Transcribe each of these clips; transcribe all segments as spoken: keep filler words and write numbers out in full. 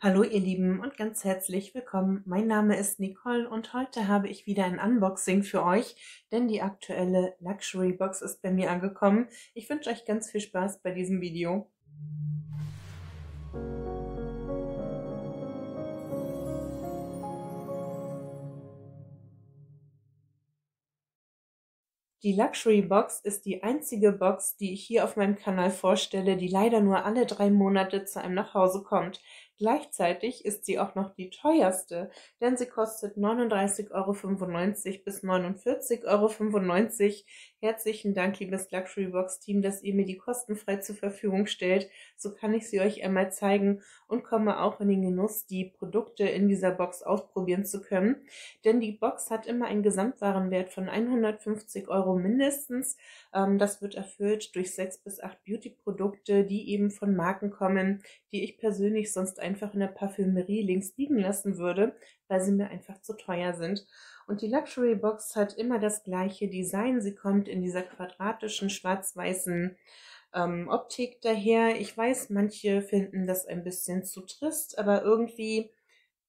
Hallo ihr Lieben und ganz herzlich willkommen. Mein Name ist Nicole und heute habe ich wieder ein Unboxing für euch, denn die aktuelle Luxury Box ist bei mir angekommen. Ich wünsche euch ganz viel Spaß bei diesem Video. Die Luxury Box ist die einzige Box, die ich hier auf meinem Kanal vorstelle, die leider nur alle drei Monate zu einem nach Hause kommt. Gleichzeitig ist sie auch noch die teuerste, denn sie kostet neununddreißig Euro fünfundneunzig bis neunundvierzig Euro fünfundneunzig. Herzlichen Dank, liebes Luxury Box Team, dass ihr mir die kostenfrei zur Verfügung stellt. So kann ich sie euch einmal zeigen und komme auch in den Genuss, die Produkte in dieser Box ausprobieren zu können. Denn die Box hat immer einen Gesamtwarenwert von hundertfünfzig Euro mindestens. Das wird erfüllt durch sechs bis acht Beauty-Produkte, die eben von Marken kommen, die ich persönlich sonst einfach in der Parfümerie links liegen lassen würde, weil sie mir einfach zu teuer sind. Und die Luxury Box hat immer das gleiche Design. Sie kommt in dieser quadratischen, schwarz-weißen ähm, Optik daher. Ich weiß, manche finden das ein bisschen zu trist, aber irgendwie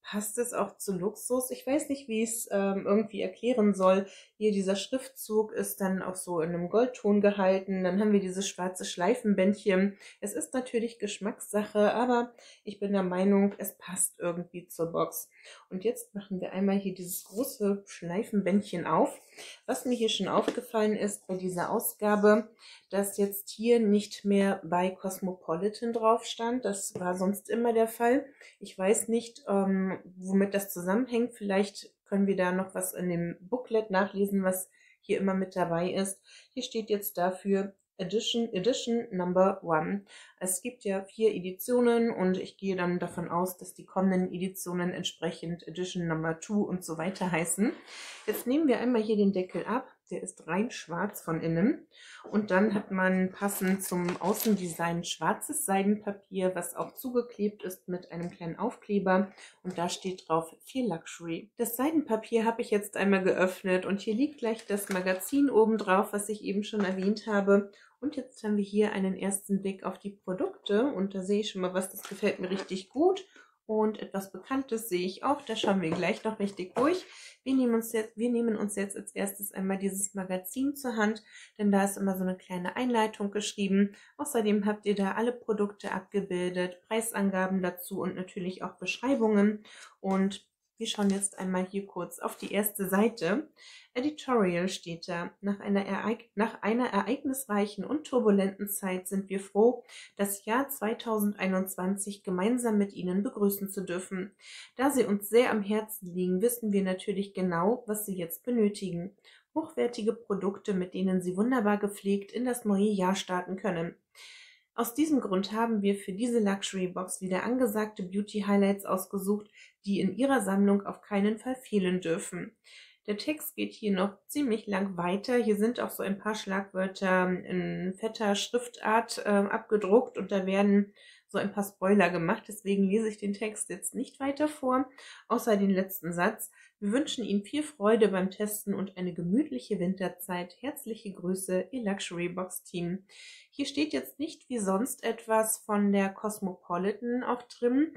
passt es auch zu Luxus. Ich weiß nicht, wie ich es ähm, irgendwie erklären soll. Hier dieser Schriftzug ist dann auch so in einem Goldton gehalten. Dann haben wir dieses schwarze Schleifenbändchen. Es ist natürlich Geschmackssache, aber ich bin der Meinung, es passt irgendwie zur Box. Und jetzt machen wir einmal hier dieses große Schleifenbändchen auf. Was mir hier schon aufgefallen ist bei dieser Ausgabe, dass jetzt hier nicht mehr bei Cosmopolitan drauf stand. Das war sonst immer der Fall. Ich weiß nicht, ähm, womit das zusammenhängt. Vielleicht können wir da noch was in dem Booklet nachlesen, was hier immer mit dabei ist. Hier steht jetzt dafür Edition, Edition Number One. Es gibt ja vier Editionen und ich gehe dann davon aus, dass die kommenden Editionen entsprechend Edition Number Two und so weiter heißen. Jetzt nehmen wir einmal hier den Deckel ab. Der ist rein schwarz von innen und dann hat man passend zum Außendesign schwarzes Seidenpapier, was auch zugeklebt ist mit einem kleinen Aufkleber und da steht drauf viel Luxury. Das Seidenpapier habe ich jetzt einmal geöffnet und hier liegt gleich das Magazin oben drauf, was ich eben schon erwähnt habe. Und jetzt haben wir hier einen ersten Blick auf die Produkte und da sehe ich schon mal was, das gefällt mir richtig gut. Und etwas Bekanntes sehe ich auch, da schauen wir gleich noch richtig durch. Wir nehmen uns jetzt, wir nehmen uns jetzt als erstes einmal dieses Magazin zur Hand, denn da ist immer so eine kleine Einleitung geschrieben. Außerdem habt ihr da alle Produkte abgebildet, Preisangaben dazu und natürlich auch Beschreibungen. Und wir schauen jetzt einmal hier kurz auf die erste Seite. Editorial steht da. Nach einer, Ereig- nach einer ereignisreichen und turbulenten Zeit sind wir froh, das Jahr zweitausendeinundzwanzig gemeinsam mit Ihnen begrüßen zu dürfen. Da Sie uns sehr am Herzen liegen, wissen wir natürlich genau, was Sie jetzt benötigen. Hochwertige Produkte, mit denen Sie wunderbar gepflegt in das neue Jahr starten können. Aus diesem Grund haben wir für diese Luxury Box wieder angesagte Beauty Highlights ausgesucht, die in Ihrer Sammlung auf keinen Fall fehlen dürfen. Der Text geht hier noch ziemlich lang weiter. Hier sind auch so ein paar Schlagwörter in fetter Schriftart äh, abgedruckt und da werden so ein paar Spoiler gemacht. Deswegen lese ich den Text jetzt nicht weiter vor, außer den letzten Satz. Wir wünschen Ihnen viel Freude beim Testen und eine gemütliche Winterzeit. Herzliche Grüße, Ihr Luxury Box Team. Hier steht jetzt nicht wie sonst etwas von der Cosmopolitan auch drin.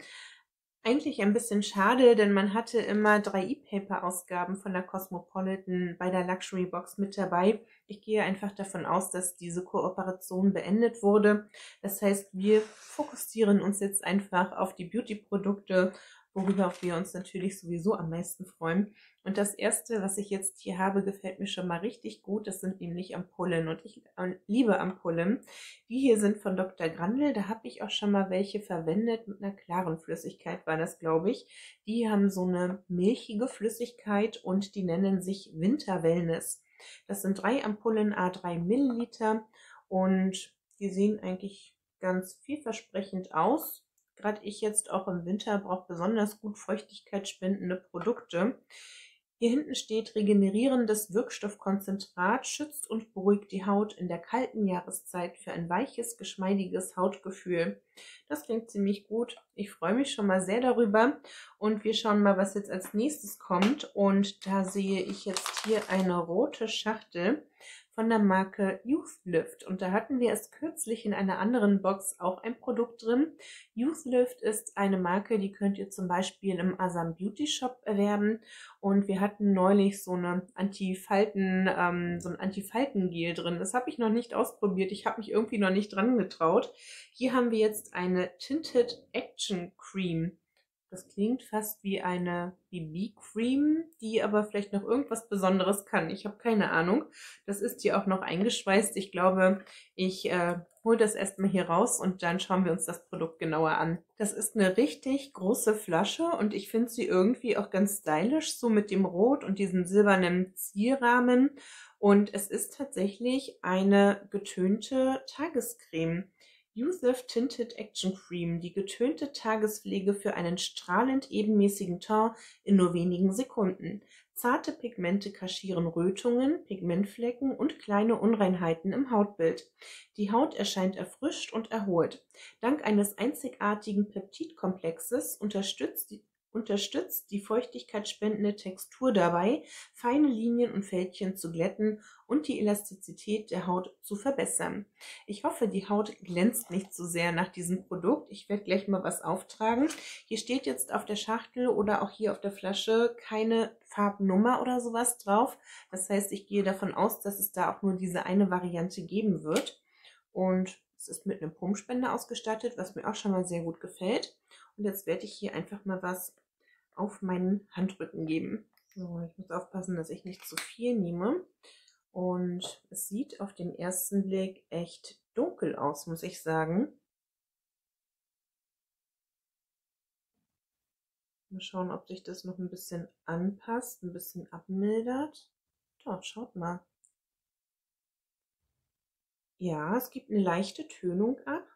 Eigentlich ein bisschen schade, denn man hatte immer drei E-Paper-Ausgaben von der Cosmopolitan bei der Luxury Box mit dabei. Ich gehe einfach davon aus, dass diese Kooperation beendet wurde. Das heißt, wir fokussieren uns jetzt einfach auf die Beauty-Produkte, worüber wir uns natürlich sowieso am meisten freuen. Und das erste, was ich jetzt hier habe, gefällt mir schon mal richtig gut. Das sind nämlich Ampullen und ich liebe Ampullen. Die hier sind von Doktor Grandel. Da habe ich auch schon mal welche verwendet. Mit einer klaren Flüssigkeit war das, glaube ich. Die haben so eine milchige Flüssigkeit und die nennen sich Winter Wellness. Das sind drei Ampullen, a drei Milliliter und die sehen eigentlich ganz vielversprechend aus. Gerade ich jetzt auch im Winter brauche besonders gut feuchtigkeitsspendende Produkte. Hier hinten steht, regenerierendes Wirkstoffkonzentrat schützt und beruhigt die Haut in der kalten Jahreszeit für ein weiches, geschmeidiges Hautgefühl. Das klingt ziemlich gut. Ich freue mich schon mal sehr darüber. Und wir schauen mal, was jetzt als nächstes kommt. Und da sehe ich jetzt hier eine rote Schachtel von der Marke Youth Lift. Und da hatten wir erst kürzlich in einer anderen Box auch ein Produkt drin. Youth Lift ist eine Marke, die könnt ihr zum Beispiel im Asam Beauty Shop erwerben. Und wir hatten neulich so eine Anti-Falten, ähm, so ein Anti-Falten-Gel drin. Das habe ich noch nicht ausprobiert. Ich habe mich irgendwie noch nicht dran getraut. Hier haben wir jetzt eine Tinted Action Cream. Das klingt fast wie eine B B-Cream, die aber vielleicht noch irgendwas Besonderes kann. Ich habe keine Ahnung. Das ist hier auch noch eingeschweißt. Ich glaube, ich äh, hole das erstmal hier raus und dann schauen wir uns das Produkt genauer an. Das ist eine richtig große Flasche und ich finde sie irgendwie auch ganz stylisch, so mit dem Rot und diesem silbernen Zierrahmen. Und es ist tatsächlich eine getönte Tagescreme. Youth Lift Tinted Action Cream, die getönte Tagespflege für einen strahlend ebenmäßigen Ton in nur wenigen Sekunden. Zarte Pigmente kaschieren Rötungen, Pigmentflecken und kleine Unreinheiten im Hautbild. Die Haut erscheint erfrischt und erholt. Dank eines einzigartigen Peptidkomplexes unterstützt die unterstützt die feuchtigkeitsspendende Textur dabei, feine Linien und Fältchen zu glätten und die Elastizität der Haut zu verbessern. Ich hoffe, die Haut glänzt nicht so sehr nach diesem Produkt. Ich werde gleich mal was auftragen. Hier steht jetzt auf der Schachtel oder auch hier auf der Flasche keine Farbnummer oder sowas drauf. Das heißt, ich gehe davon aus, dass es da auch nur diese eine Variante geben wird. Und es ist mit einem Pumpspender ausgestattet, was mir auch schon mal sehr gut gefällt. Und jetzt werde ich hier einfach mal was auf meinen Handrücken geben. So, ich muss aufpassen, dass ich nicht zu viel nehme. Und es sieht auf den ersten Blick echt dunkel aus, muss ich sagen. Mal schauen, ob sich das noch ein bisschen anpasst, ein bisschen abmildert. Doch, schaut mal. Ja, es gibt eine leichte Tönung ab.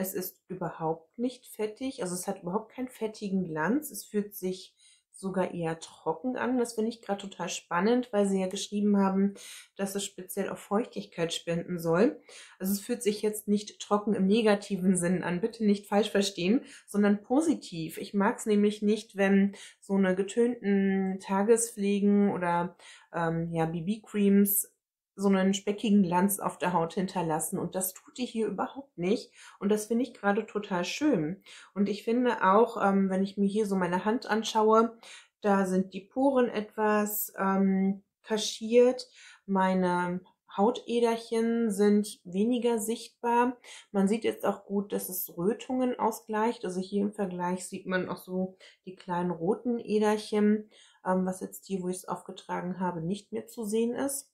Es ist überhaupt nicht fettig, also es hat überhaupt keinen fettigen Glanz. Es fühlt sich sogar eher trocken an. Das finde ich gerade total spannend, weil sie ja geschrieben haben, dass es speziell auf Feuchtigkeit spenden soll. Also es fühlt sich jetzt nicht trocken im negativen Sinn an, bitte nicht falsch verstehen, sondern positiv. Ich mag es nämlich nicht, wenn so eine getönten Tagespflegen oder ähm, ja, B B-Creams so einen speckigen Glanz auf der Haut hinterlassen. Und das tut die hier überhaupt nicht. Und das finde ich gerade total schön. Und ich finde auch, ähm, wenn ich mir hier so meine Hand anschaue, da sind die Poren etwas ähm, kaschiert. Meine Hautäderchen sind weniger sichtbar. Man sieht jetzt auch gut, dass es Rötungen ausgleicht. Also hier im Vergleich sieht man auch so die kleinen roten Äderchen, ähm, was jetzt hier, wo ich es aufgetragen habe, nicht mehr zu sehen ist.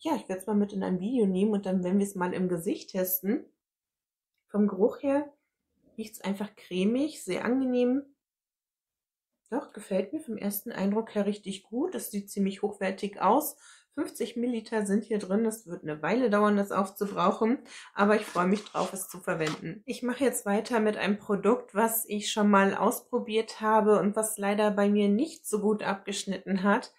Ja, ich werde es mal mit in ein Video nehmen und dann werden wir es mal im Gesicht testen. Vom Geruch her riecht es einfach cremig, sehr angenehm. Doch, gefällt mir vom ersten Eindruck her richtig gut. Das sieht ziemlich hochwertig aus. fünfzig Milliliter sind hier drin. Das wird eine Weile dauern, das aufzubrauchen. Aber ich freue mich drauf, es zu verwenden. Ich mache jetzt weiter mit einem Produkt, was ich schon mal ausprobiert habe und was leider bei mir nicht so gut abgeschnitten hat,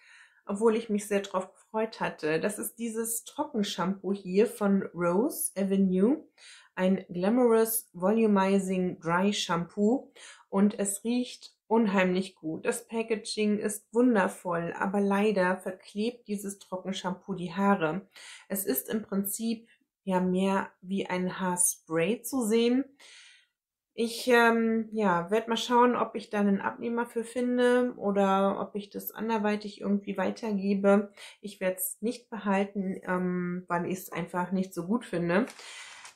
obwohl ich mich sehr drauf gefreut hatte. Das ist dieses Trockenshampoo hier von Rose Avenue, ein Glamorous Volumizing Dry Shampoo und es riecht unheimlich gut. Das Packaging ist wundervoll, aber leider verklebt dieses Trockenshampoo die Haare. Es ist im Prinzip ja mehr wie ein Haarspray zu sehen. Ich ähm, ja, werde mal schauen, ob ich da einen Abnehmer für finde oder ob ich das anderweitig irgendwie weitergebe. Ich werde es nicht behalten, ähm, weil ich es einfach nicht so gut finde.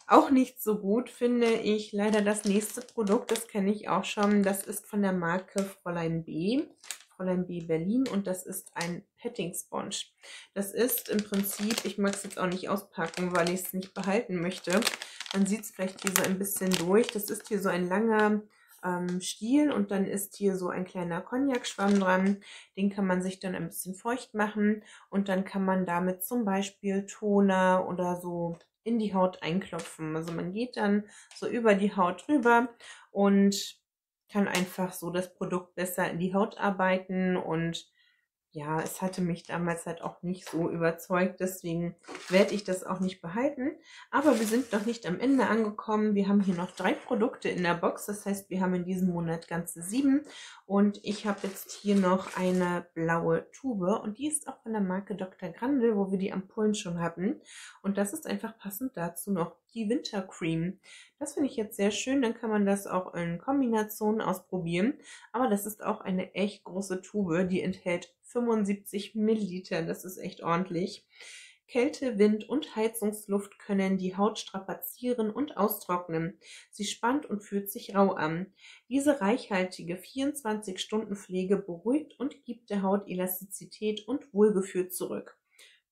Auch nicht so gut finde ich leider das nächste Produkt, das kenne ich auch schon. Das ist von der Marke Fräulein B, Fräulein B Berlin und das ist ein Petting Sponge. Das ist im Prinzip, ich mag es jetzt auch nicht auspacken, weil ich es nicht behalten möchte. Man sieht es vielleicht hier so ein bisschen durch. Das ist hier so ein langer ähm, Stiel und dann ist hier so ein kleiner Cognac-Schwamm dran. Den kann man sich dann ein bisschen feucht machen und dann kann man damit zum Beispiel Toner oder so in die Haut einklopfen. Also man geht dann so über die Haut drüber und kann einfach so das Produkt besser in die Haut arbeiten und ja, es hatte mich damals halt auch nicht so überzeugt, deswegen werde ich das auch nicht behalten. Aber wir sind noch nicht am Ende angekommen. Wir haben hier noch drei Produkte in der Box, das heißt, wir haben in diesem Monat ganze sieben. Und ich habe jetzt hier noch eine blaue Tube und die ist auch von der Marke Doktor Grandel, wo wir die Ampullen schon hatten. Und das ist einfach passend dazu noch die Wintercreme. Das finde ich jetzt sehr schön, dann kann man das auch in Kombination ausprobieren. Aber das ist auch eine echt große Tube, die enthält fünfundsiebzig Milliliter, das ist echt ordentlich. Kälte, Wind und Heizungsluft können die Haut strapazieren und austrocknen. Sie spannt und fühlt sich rau an. Diese reichhaltige vierundzwanzig-Stunden-Pflege beruhigt und gibt der Haut Elastizität und Wohlgefühl zurück.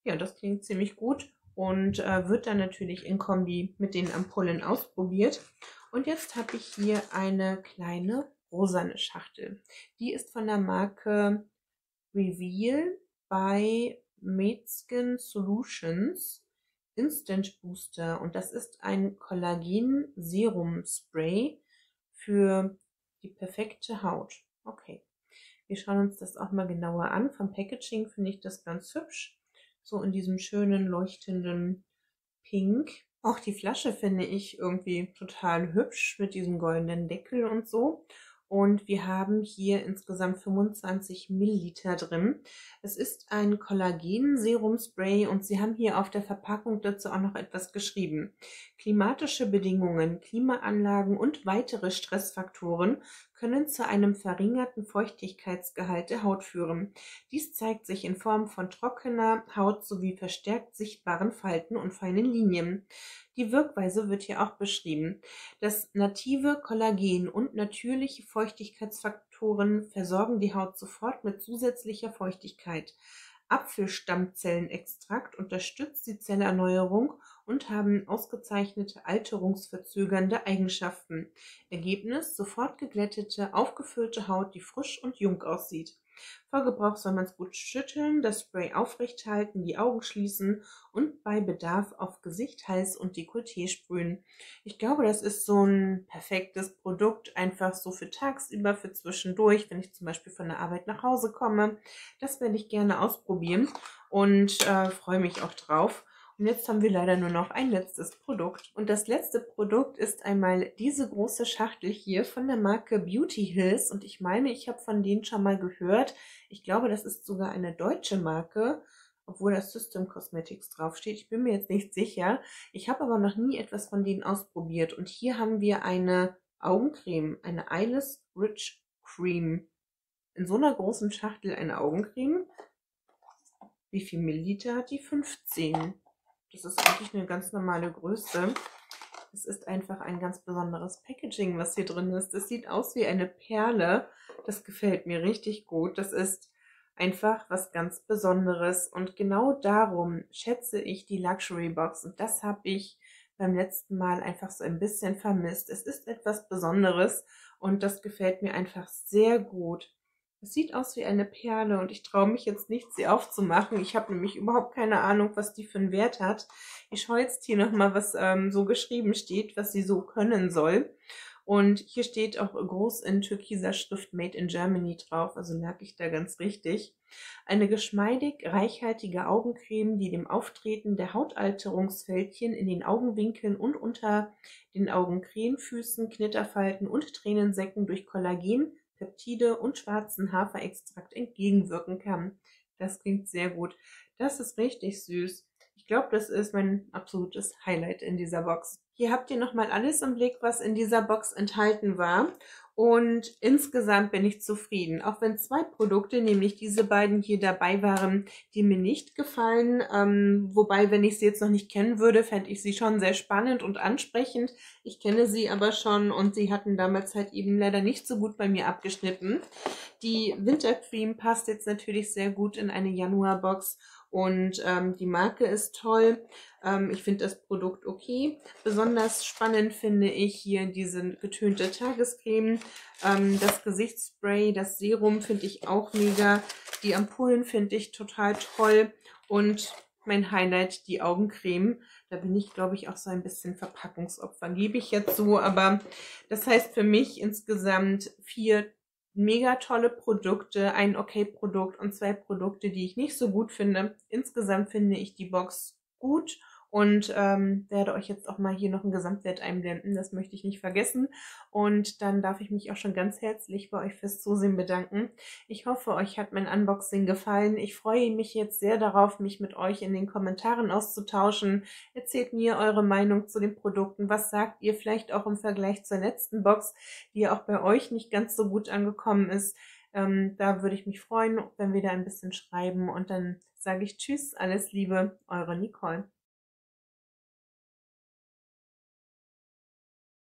Ja, das klingt ziemlich gut und äh, wird dann natürlich in Kombi mit den Ampullen ausprobiert. Und jetzt habe ich hier eine kleine rosane Schachtel. Die ist von der Marke Reveal by Medskin Solutions Instant Booster und das ist ein Kollagen Serum Spray für die perfekte Haut. Okay, wir schauen uns das auch mal genauer an. Vom Packaging finde ich das ganz hübsch, so in diesem schönen leuchtenden Pink. Auch die Flasche finde ich irgendwie total hübsch mit diesem goldenen Deckel und so. Und wir haben hier insgesamt fünfundzwanzig Milliliter drin. Es ist ein Kollagen-Serum-Spray und sie haben hier auf der Verpackung dazu auch noch etwas geschrieben. Klimatische Bedingungen, Klimaanlagen und weitere Stressfaktoren können zu einem verringerten Feuchtigkeitsgehalt der Haut führen. Dies zeigt sich in Form von trockener Haut sowie verstärkt sichtbaren Falten und feinen Linien. Die Wirkweise wird hier auch beschrieben. Das native Kollagen und natürliche Feuchtigkeitsfaktoren versorgen die Haut sofort mit zusätzlicher Feuchtigkeit. Apfelstammzellenextrakt unterstützt die Zellerneuerung und haben ausgezeichnete alterungsverzögernde Eigenschaften. Ergebnis: sofort geglättete, aufgefüllte Haut, die frisch und jung aussieht. Vor Gebrauch soll man es gut schütteln, das Spray aufrecht halten, die Augen schließen und bei Bedarf auf Gesicht, Hals und Dekolleté sprühen. Ich glaube, das ist so ein perfektes Produkt, einfach so für tagsüber, für zwischendurch, wenn ich zum Beispiel von der Arbeit nach Hause komme. Das werde ich gerne ausprobieren und äh, freue mich auch drauf. Und jetzt haben wir leider nur noch ein letztes Produkt. Und das letzte Produkt ist einmal diese große Schachtel hier von der Marke Beauty Hills. Und ich meine, ich habe von denen schon mal gehört. Ich glaube, das ist sogar eine deutsche Marke, obwohl das System Cosmetics draufsteht. Ich bin mir jetzt nicht sicher. Ich habe aber noch nie etwas von denen ausprobiert. Und hier haben wir eine Augencreme, eine Eyeless Rich Cream. In so einer großen Schachtel eine Augencreme. Wie viel Milliliter hat die? fünfzehn. Das ist eigentlich eine ganz normale Größe. Es ist einfach ein ganz besonderes Packaging, was hier drin ist. Es sieht aus wie eine Perle. Das gefällt mir richtig gut. Das ist einfach was ganz Besonderes. Und genau darum schätze ich die Luxury Box. Und das habe ich beim letzten Mal einfach so ein bisschen vermisst. Es ist etwas Besonderes und das gefällt mir einfach sehr gut. Es sieht aus wie eine Perle und ich traue mich jetzt nicht, sie aufzumachen. Ich habe nämlich überhaupt keine Ahnung, was die für einen Wert hat. Ich schaue jetzt hier nochmal, was ähm, so geschrieben steht, was sie so können soll. Und hier steht auch groß in türkiser Schrift Made in Germany drauf, also lag ich da ganz richtig. Eine geschmeidig reichhaltige Augencreme, die dem Auftreten der Hautalterungsfältchen in den Augenwinkeln und unter den Augencremefüßen, Knitterfalten und Tränensäcken durch Kollagen, Peptide und schwarzen Haferextrakt entgegenwirken kann. Das klingt sehr gut. Das ist richtig süß. Ich glaube, das ist mein absolutes Highlight in dieser Box. Hier habt ihr nochmal alles im Blick, was in dieser Box enthalten war. Und insgesamt bin ich zufrieden, auch wenn zwei Produkte, nämlich diese beiden hier dabei waren, die mir nicht gefallen. Ähm, wobei, wenn ich sie jetzt noch nicht kennen würde, fände ich sie schon sehr spannend und ansprechend. Ich kenne sie aber schon und sie hatten damals halt eben leider nicht so gut bei mir abgeschnitten. Die Wintercreme passt jetzt natürlich sehr gut in eine Januarbox. Und ähm, die Marke ist toll. Ähm, ich finde das Produkt okay. Besonders spannend finde ich hier diese getönte Tagescreme. Ähm, das Gesichtsspray, das Serum finde ich auch mega. Die Ampullen finde ich total toll. Und mein Highlight, die Augencreme. Da bin ich, glaube ich, auch so ein bisschen Verpackungsopfer. Gebe ich jetzt so. Aber das heißt für mich insgesamt vier mega tolle Produkte, ein okay Produkt und zwei Produkte, die ich nicht so gut finde. Insgesamt finde ich die Box gut und ähm, werde euch jetzt auch mal hier noch einen Gesamtwert einblenden, das möchte ich nicht vergessen. Und dann darf ich mich auch schon ganz herzlich bei euch fürs Zusehen bedanken. Ich hoffe, euch hat mein Unboxing gefallen. Ich freue mich jetzt sehr darauf, mich mit euch in den Kommentaren auszutauschen. Erzählt mir eure Meinung zu den Produkten. Was sagt ihr vielleicht auch im Vergleich zur letzten Box, die ja auch bei euch nicht ganz so gut angekommen ist? Ähm, da würde ich mich freuen, wenn wir da ein bisschen schreiben. Und dann sage ich Tschüss, alles Liebe, eure Nicole.